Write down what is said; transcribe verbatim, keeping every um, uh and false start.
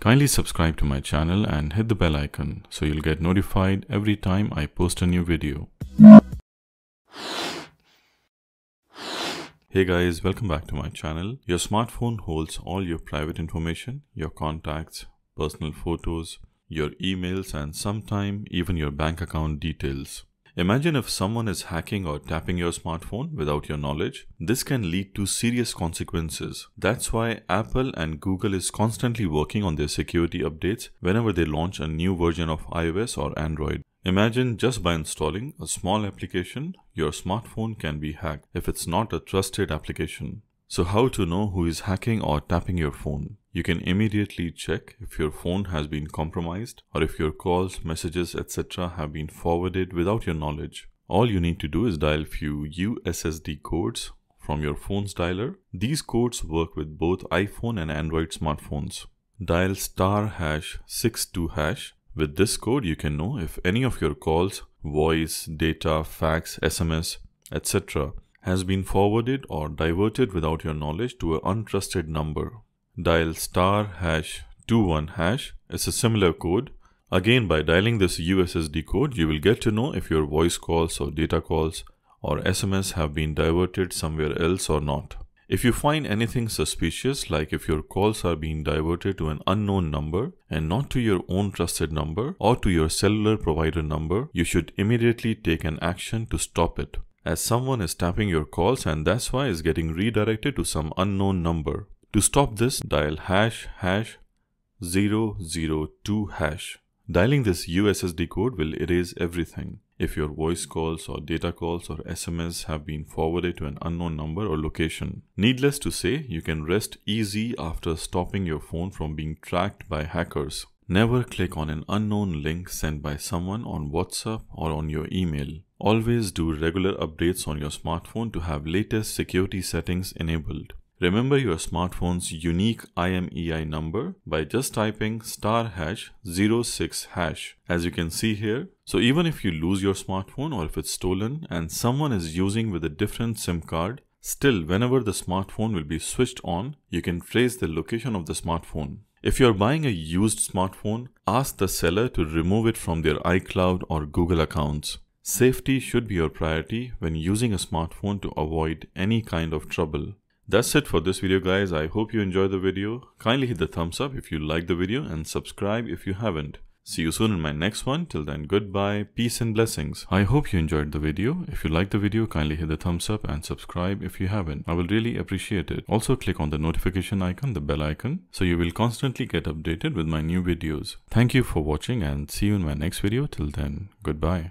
Kindly subscribe to my channel and hit the bell icon so you'll get notified every time I post a new video. Hey guys, welcome back to my channel. Your smartphone holds all your private information, your contacts, personal photos, your emails, and sometimes even your bank account details. Imagine if someone is hacking or tapping your smartphone without your knowledge. This can lead to serious consequences. That's why Apple and Google is constantly working on their security updates whenever they launch a new version of iOS or Android. Imagine just by installing a small application, your smartphone can be hacked if it's not a trusted application. So how to know who is hacking or tapping your phone? You can immediately check if your phone has been compromised or if your calls, messages, et cetera have been forwarded without your knowledge. All you need to do is dial few U S S D codes from your phone's dialer. These codes work with both iPhone and Android smartphones. Dial star hash six two hash. With this code you can know if any of your calls, voice, data, fax, S M S, et cetera has been forwarded or diverted without your knowledge to an untrusted number. Dial star hash two one hash is a similar code. Again, by dialing this U S S D code, you will get to know if your voice calls or data calls or S M S have been diverted somewhere else or not. If you find anything suspicious, like if your calls are being diverted to an unknown number and not to your own trusted number or to your cellular provider number, you should immediately take an action to stop it, as someone is tapping your calls and that's why is getting redirected to some unknown number. To stop this, dial hash hash zero zero two hash. Dialing this U S S D code will erase everything. If your voice calls or data calls or S M S have been forwarded to an unknown number or location. Needless to say, you can rest easy after stopping your phone from being tracked by hackers. Never click on an unknown link sent by someone on WhatsApp or on your email. Always do regular updates on your smartphone to have latest security settings enabled. Remember your smartphone's unique I M E I number by just typing star hash zero six hash, as you can see here. So even if you lose your smartphone or if it's stolen and someone is using with a different SIM card, still whenever the smartphone will be switched on, you can trace the location of the smartphone. If you're buying a used smartphone, ask the seller to remove it from their iCloud or Google accounts. Safety should be your priority when using a smartphone to avoid any kind of trouble. That's it for this video guys. I hope you enjoyed the video. Kindly hit the thumbs up if you liked the video and subscribe if you haven't. See you soon in my next one. Till then, goodbye, peace and blessings. I hope you enjoyed the video. If you liked the video, kindly hit the thumbs up and subscribe if you haven't. I will really appreciate it. Also click on the notification icon, the bell icon, so you will constantly get updated with my new videos. Thank you for watching and see you in my next video. Till then, goodbye.